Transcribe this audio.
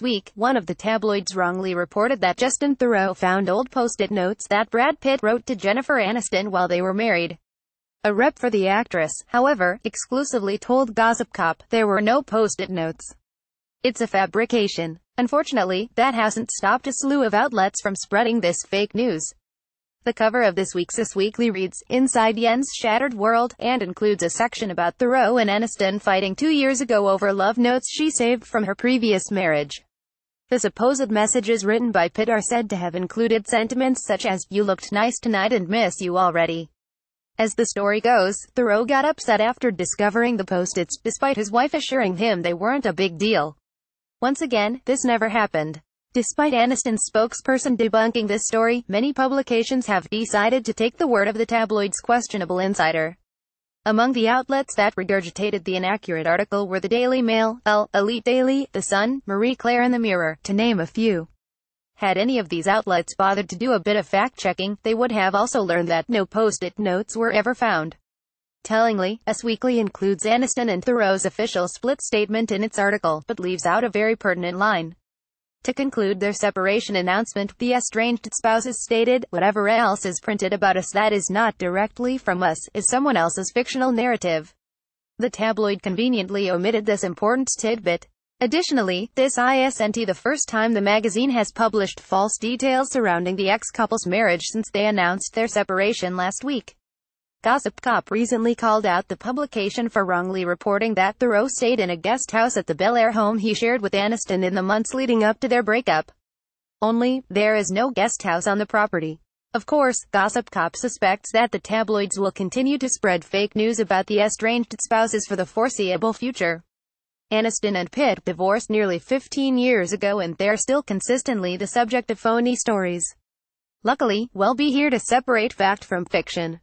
This week, one of the tabloids wrongly reported that Justin Theroux found old Post-it notes that Brad Pitt wrote to Jennifer Aniston while they were married. A rep for the actress, however, exclusively told Gossip Cop, there were no Post-it notes. It's a fabrication. Unfortunately, that hasn't stopped a slew of outlets from spreading this fake news. The cover of this week's Us Weekly reads, Inside Yen's Shattered World, and includes a section about Theroux and Aniston fighting 2 years ago over love notes she saved from her previous marriage. The supposed messages written by Pitt are said to have included sentiments such as, you looked nice tonight and miss you already. As the story goes, Theroux got upset after discovering the Post-its, despite his wife assuring him they weren't a big deal. Once again, this never happened. Despite Aniston's spokesperson debunking this story, many publications have decided to take the word of the tabloid's questionable insider. Among the outlets that regurgitated the inaccurate article were The Daily Mail, Elle, Elite Daily, The Sun, Marie Claire and The Mirror, to name a few. Had any of these outlets bothered to do a bit of fact-checking, they would have also learned that no Post-it notes were ever found. Tellingly, Us Weekly includes Aniston and Theroux's official split statement in its article, but leaves out a very pertinent line. To conclude their separation announcement, the estranged spouses stated, whatever else is printed about us that is not directly from us, is someone else's fictional narrative. The tabloid conveniently omitted this important tidbit. Additionally, this isn't the first time the magazine has published false details surrounding the ex-couple's marriage since they announced their separation last week. Gossip Cop recently called out the publication for wrongly reporting that Theroux stayed in a guest house at the Bel Air home he shared with Aniston in the months leading up to their breakup. Only, there is no guest house on the property. Of course, Gossip Cop suspects that the tabloids will continue to spread fake news about the estranged spouses for the foreseeable future. Aniston and Pitt divorced nearly 15 years ago and they're still consistently the subject of phony stories. Luckily, we'll be here to separate fact from fiction.